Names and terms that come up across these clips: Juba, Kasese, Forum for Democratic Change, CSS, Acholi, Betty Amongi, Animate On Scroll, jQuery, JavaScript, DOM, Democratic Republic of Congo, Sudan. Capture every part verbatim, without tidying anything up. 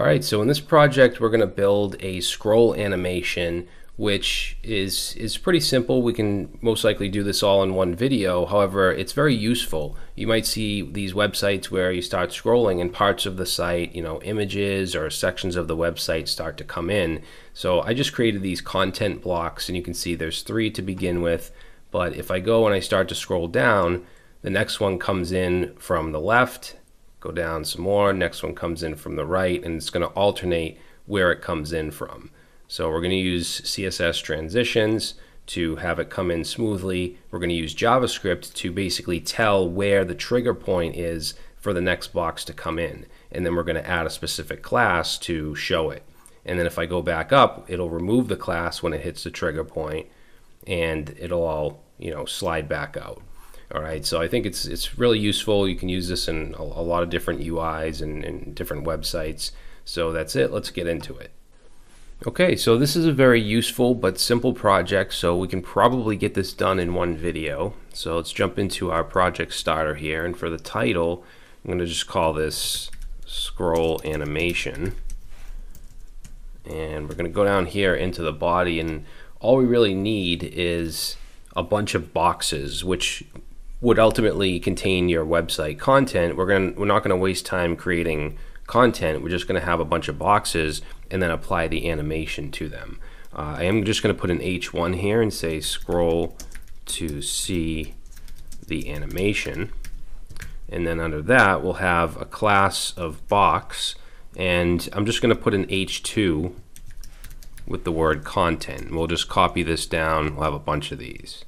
All right, so in this project, we're going to build a scroll animation, which is, is pretty simple. We can most likely do this all in one video. However, it's very useful. You might see these websites where you start scrolling and parts of the site, you know, images or sections of the website start to come in. So I just created these content blocks, and you can see there's three to begin with. But if I go and I start to scroll down, the next one comes in from the left, go down some more, next one comes in from the right, and it's going to alternate where it comes in from. So we're going to use C S S transitions to have it come in smoothly. We're going to use JavaScript to basically tell where the trigger point is for the next box to come in. And then we're going to add a specific class to show it. And then if I go back up, it'll remove the class when it hits the trigger point, and it'll all, you know, slide back out. All right, so I think it's, it's really useful. You can use this in a, a lot of different U Is and, and different websites. So that's it. Let's get into it. Okay, so this is a very useful but simple project, so we can probably get this done in one video. So let's jump into our project starter here, and for the title, I'm going to just call this scroll animation. And we're going to go down here into the body, and all we really need is a bunch of boxes, which would ultimately contain your website content. We're going we're not going to waste time creating content. We're just going to have a bunch of boxes and then apply the animation to them. Uh, I am just going to put an H one here and say scroll to see the animation. And then under that, we'll have a class of box. And I'm just going to put an H two with the word content. We'll just copy this down. We'll have a bunch of these.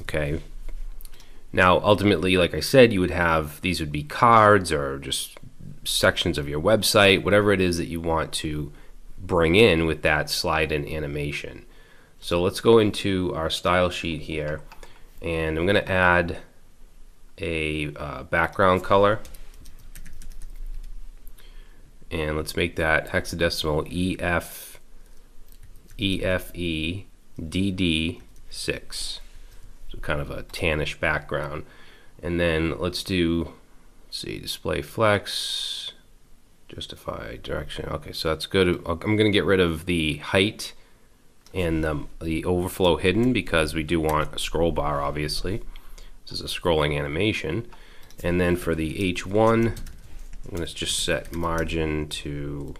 Okay. Now, ultimately, like I said, you would have, these would be cards or just sections of your website, whatever it is that you want to bring in with that slide in animation. So let's go into our style sheet here, and I'm going to add a uh, background color, and let's make that hexadecimal E F E F E D D six, so kind of a tannish background. And then let's do, let's see, display flex, justify direction. Okay, so that's good. I'm going to get rid of the height and the, the overflow hidden, because we do want a scroll bar, obviously. This is a scrolling animation. And then for the H one, I'm going to just set margin to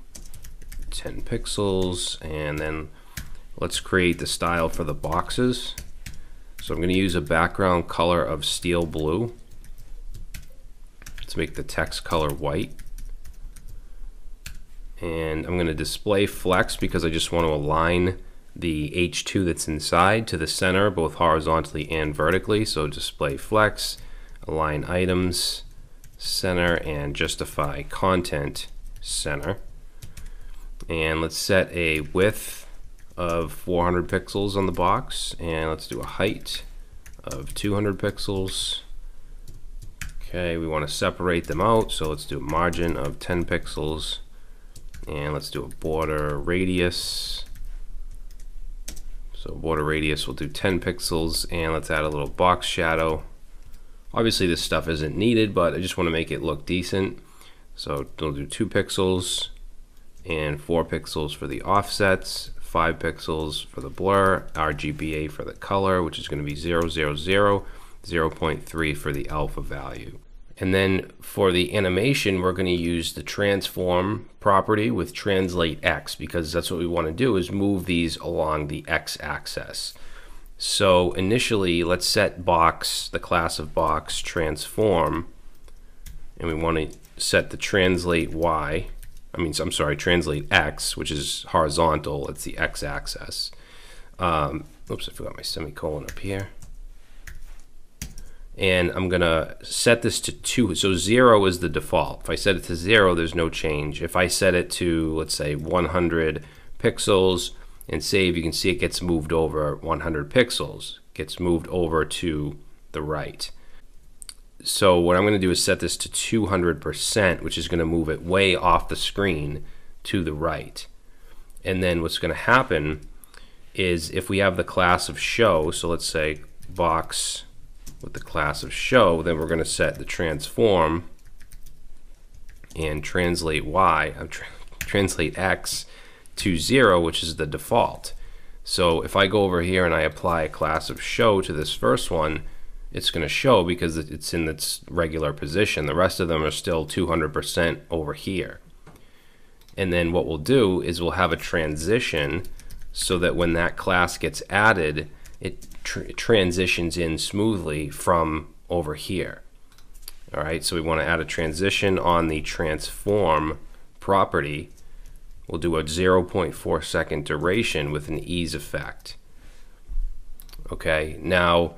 ten pixels. And then let's create the style for the boxes. So I'm going to use a background color of steel blue. Let's make the text color white. And I'm going to display flex, because I just want to align the H two that's inside to the center, both horizontally and vertically. So display flex, align items, center, and justify content, center. And let's set a width of four hundred pixels on the box, and let's do a height of two hundred pixels. Okay, we want to separate them out, so let's do a margin of ten pixels, and let's do a border radius. So border radius, we'll do ten pixels, and let's add a little box shadow. Obviously this stuff isn't needed, but I just want to make it look decent. So we'll do two pixels and four pixels for the offsets, five pixels for the blur, R G B A for the color, which is going to be zero, zero, zero, zero point three for the alpha value. And then for the animation, we're going to use the transform property with translate X, because that's what we want to do, is move these along the X axis. So initially, let's set box, the class of box, transform, and we want to set the translate Y. I mean, I'm sorry, translate X, which is horizontal. It's the X axis. Um, oops, I forgot my semicolon up here. And I'm going to set this to two. So zero is the default. If I set it to zero, there's no change. If I set it to, let's say, one hundred pixels and save, you can see it gets moved over one hundred pixels, gets moved over to the right. So what I'm going to do is set this to two hundred percent, which is going to move it way off the screen to the right. And then what's going to happen is, if we have the class of show, so let's say box with the class of show, then we're going to set the transform and translate Y. I'm tra translate x to zero, which is the default. So if I go over here and I apply a class of show to this first one, it's going to show because it's in its regular position. The rest of them are still two hundred percent over here. And then what we'll do is we'll have a transition so that when that class gets added, it tr transitions in smoothly from over here. All right, so we want to add a transition on the transform property. We'll do a zero point four second duration with an ease effect. Okay, now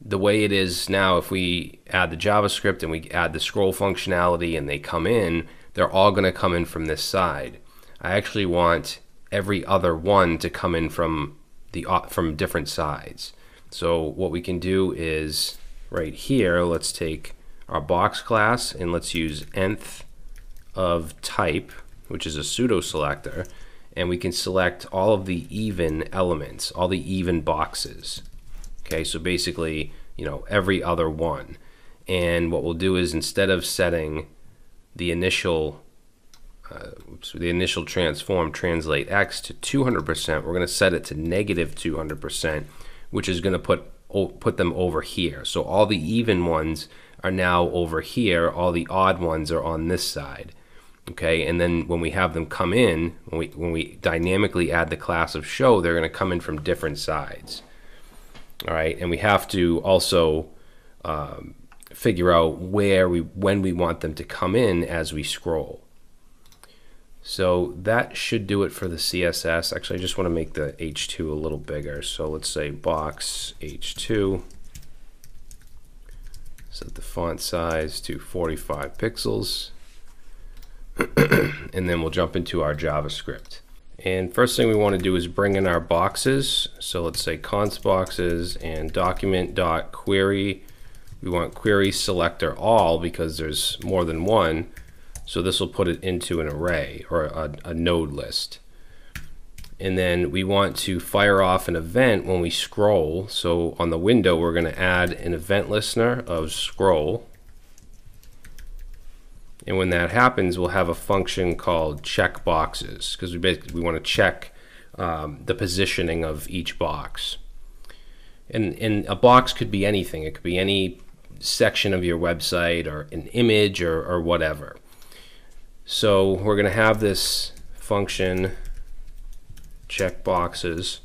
the way it is now, if we add the JavaScript and we add the scroll functionality and they come in, they're all going to come in from this side. I actually want every other one to come in from the from different sides. So what we can do is right here, let's take our box class and let's use nth of type, which is a pseudo selector, and we can select all of the even elements, all the even boxes. Okay, so basically, you know, every other one. And what we'll do is instead of setting the initial uh, oops, the initial transform translate x to two hundred percent, we're going to set it to negative two hundred percent, which is going to put put them over here. So all the even ones are now over here, all the odd ones are on this side. Okay, and then when we have them come in, when we when we dynamically add the class of show, they're going to come in from different sides. All right, and we have to also um, figure out where we when we want them to come in as we scroll. So that should do it for the C S S. Actually, I just want to make the H two a little bigger. So let's say box H two. Set the font size to forty-five pixels. And then we'll jump into our JavaScript. And first thing we want to do is bring in our boxes. So let's say const boxes and document.query. We want query selector all because there's more than one. So this will put it into an array or a, a node list. And then we want to fire off an event when we scroll. So on the window, we're going to add an event listener of scroll. And when that happens, we'll have a function called check boxes because we basically we want to check um, the positioning of each box. And, and a box could be anything. It could be any section of your website or an image or, or whatever. So we're going to have this function check boxes.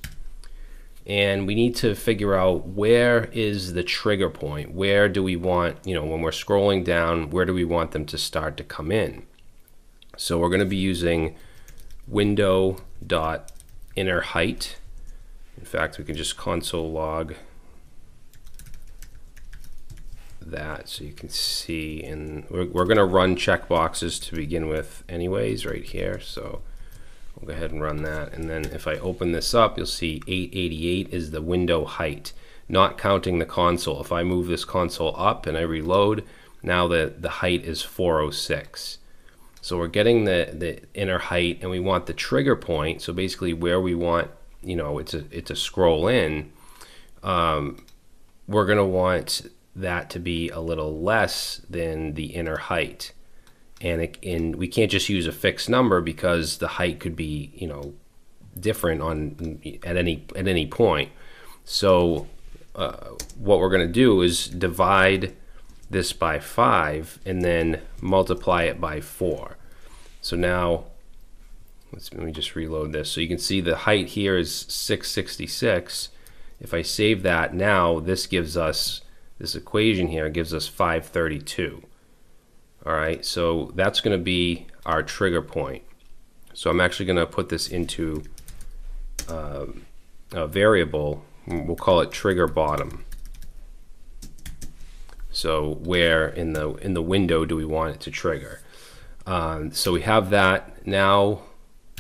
And we need to figure out where is the trigger point. Where do we want, you know, when we're scrolling down, where do we want them to start to come in? So we're going to be using window.innerHeight. In fact, we can just console log that so you can see. And we're, we're going to run checkboxes to begin with anyways right here. So we'll go ahead and run that. And then if I open this up, you'll see eight eighty-eight is the window height, not counting the console. If I move this console up and I reload, now the, the height is four oh six. So we're getting the, the inner height and we want the trigger point. So basically where we want, you know, it's a, it's a scroll in, um, we're going to want that to be a little less than the inner height. And, it, and we can't just use a fixed number because the height could be, you know, different on at any at any point. So uh, what we're going to do is divide this by five and then multiply it by four. So now let's, let me just reload this. So you can see the height here is six sixty-six. If I save that now, this gives us this equation here gives us five thirty-two. All right, so that's going to be our trigger point. So I'm actually going to put this into uh, a variable. We'll call it trigger bottom. So where in the in the window do we want it to trigger? Um, so we have that. Now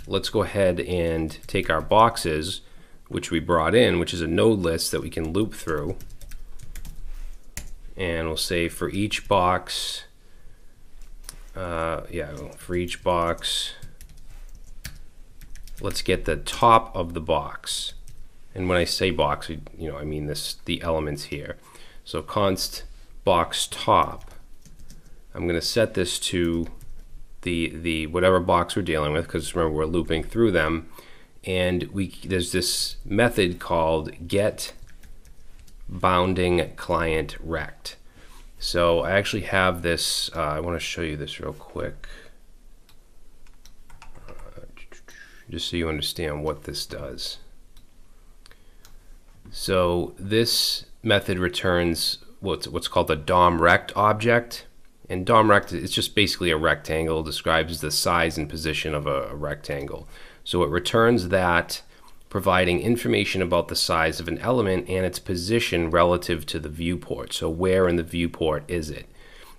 let's go ahead and take our boxes, which we brought in, which is a node list that we can loop through. And we'll say for each box, Uh, yeah, for each box, let's get the top of the box. And when I say box, you know, I mean this, the elements here. So const box top, I'm going to set this to the the whatever blocks we're dealing with, because remember we're looping through them, and we there's this method called get bounding client rect. So I actually have this. Uh, I want to show you this real quick, uh, just so you understand what this does. So this method returns what's what's called the D O M rect object. And D O M rect is just basically a rectangle, describes the size and position of a, a rectangle. So it returns that, providing information about the size of an element and its position relative to the viewport. So where in the viewport is it?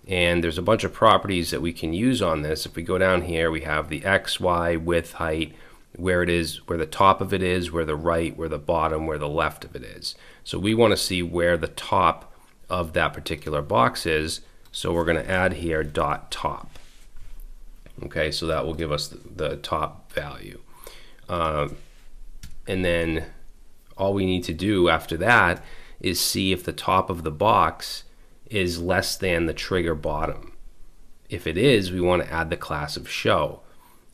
And there's a bunch of properties that we can use on this. If we go down here, we have the X, Y, width, height, where it is, where the top of it is, where the right, where the bottom, where the left of it is. So we want to see where the top of that particular box is. So we're going to add here dot top. Okay, so that will give us the, the top value. Um, and then all we need to do after that is see if the top of the box is less than the trigger bottom. If it is, we want to add the class of show.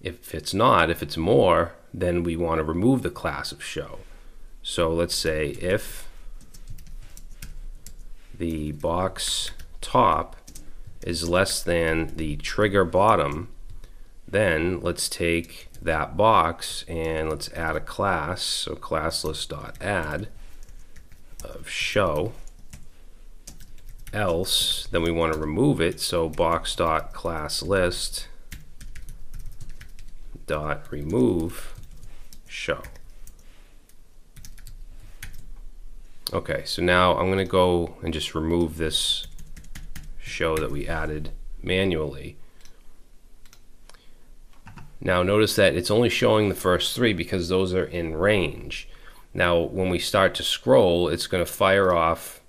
If it's not, if it's more, then we want to remove the class of show. So let's say if the box top is less than the trigger bottom, then let's take that box and let's add a class. So class list.add of show, else then we want to remove it. So box.class list dot remove show. Okay, so now I'm going to go and just remove this show that we added manually. Now notice that it's only showing the first three because those are in range. Now when we start to scroll, it's going to fire off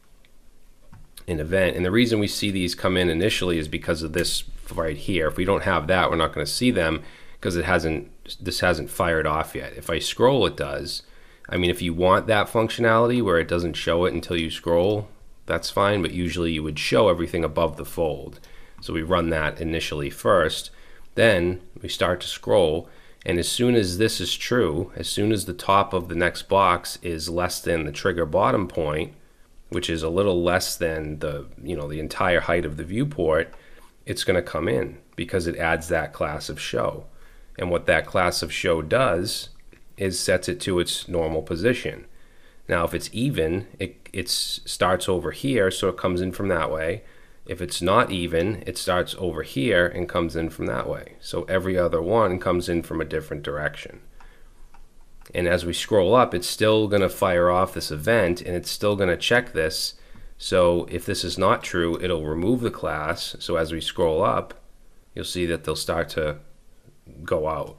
an event, and the reason we see these come in initially is because of this right here. If we don't have that, we're not going to see them because it hasn't this hasn't fired off yet. If I scroll, it does. I mean, if you want that functionality where it doesn't show it until you scroll, that's fine, but usually you would show everything above the fold. So we run that initially first, then we start to scroll, and as soon as this is true, as soon as the top of the next box is less than the trigger bottom point, which is a little less than the, you know, the entire height of the viewport, it's going to come in because it adds that class of show. And what that class of show does is sets it to its normal position. Now if it's even, it, it starts over here, so it comes in from that way. If it's not even, it starts over here and comes in from that way. So every other one comes in from a different direction. And as we scroll up, it's still going to fire off this event, and it's still going to check this. So if this is not true, it'll remove the class. So as we scroll up, you'll see that they'll start to go out.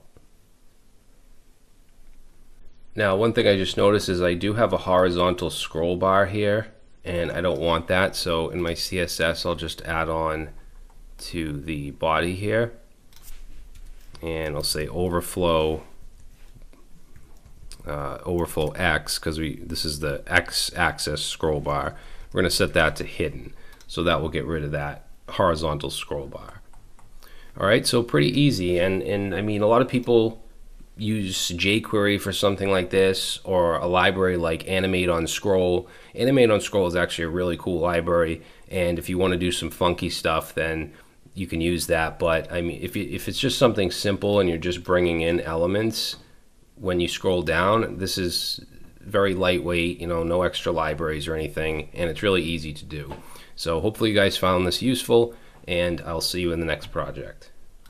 Now one thing I just noticed is I do have a horizontal scroll bar here, and I don't want that, so in my C S S I'll just add on to the body here, and I'll say overflow uh, overflow X, because we this is the X axis scroll bar. We're going to set that to hidden, so that will get rid of that horizontal scroll bar. Alright, so pretty easy, and, and I mean, a lot of people use jQuery for something like this, or a library like Animate on Scroll. Animate on Scroll is actually a really cool library, and if you want to do some funky stuff, then you can use that. But I mean, if, you, if it's just something simple and you're just bringing in elements, when you scroll down, this is very lightweight, you know, no extra libraries or anything, and it's really easy to do. So hopefully you guys found this useful, and I'll see you in the next project.